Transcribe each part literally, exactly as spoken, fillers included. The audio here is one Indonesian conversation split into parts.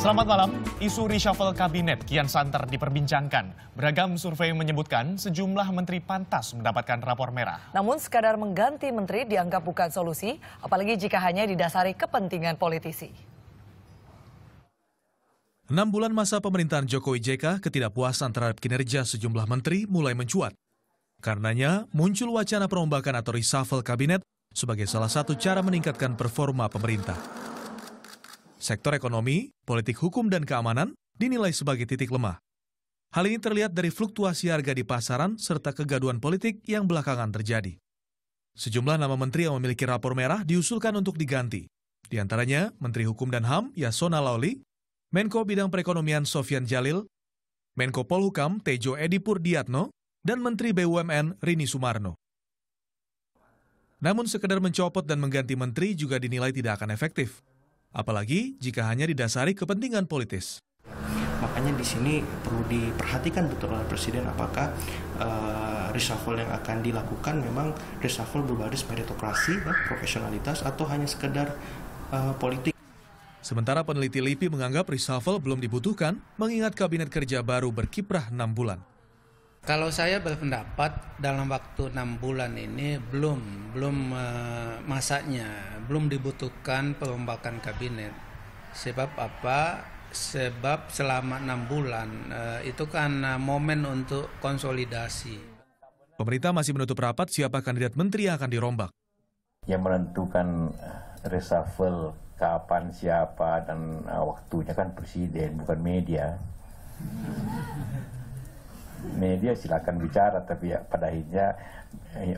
Selamat malam, isu reshuffle kabinet kian santer diperbincangkan. Beragam survei menyebutkan sejumlah menteri pantas mendapatkan rapor merah. Namun sekadar mengganti menteri dianggap bukan solusi, apalagi jika hanya didasari kepentingan politisi. Enam bulan masa pemerintahan Jokowi J K, ketidakpuasan terhadap kinerja sejumlah menteri mulai mencuat. Karenanya, muncul wacana perombakan atau reshuffle kabinet sebagai salah satu cara meningkatkan performa pemerintah. Sektor ekonomi, politik hukum, dan keamanan dinilai sebagai titik lemah. Hal ini terlihat dari fluktuasi harga di pasaran serta kegaduhan politik yang belakangan terjadi. Sejumlah nama menteri yang memiliki rapor merah diusulkan untuk diganti. Di antaranya, Menteri Hukum dan H A M Yasona Laoly, Menko Bidang Perekonomian Sofyan Jalil, Menko Polhukam Tejo Edipur Diatno, dan Menteri B U M N Rini Sumarno. Namun sekedar mencopot dan mengganti menteri juga dinilai tidak akan efektif, apalagi jika hanya didasari kepentingan politis. Makanya di sini perlu diperhatikan betul oleh Presiden apakah uh, reshuffle yang akan dilakukan memang reshuffle berbasis meritokrasi, ya, profesionalitas, atau hanya sekedar uh, politik. Sementara peneliti L I P I menganggap reshuffle belum dibutuhkan mengingat kabinet kerja baru berkiprah enam bulan. Kalau saya berpendapat dalam waktu enam bulan ini belum belum uh, masanya, belum dibutuhkan perombakan kabinet. Sebab apa? Sebab selama enam bulan uh, itu kan uh, momen untuk konsolidasi. Pemerintah masih menutup rapat siapa kandidat menteri yang akan dirombak. Yang menentukan reshuffle kapan, siapa, dan uh, waktunya kan presiden, bukan media. Media silakan bicara, tapi ya pada akhirnya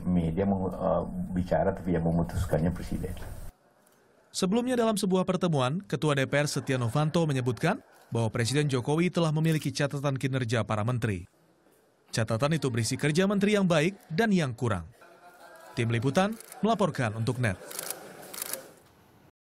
media uh, bicara, tapi yang memutuskannya presiden. Sebelumnya dalam sebuah pertemuan, Ketua D P R Setya Novanto menyebutkan bahwa Presiden Jokowi telah memiliki catatan kinerja para menteri. Catatan itu berisi kerja menteri yang baik dan yang kurang. Tim Liputan melaporkan untuk N E T.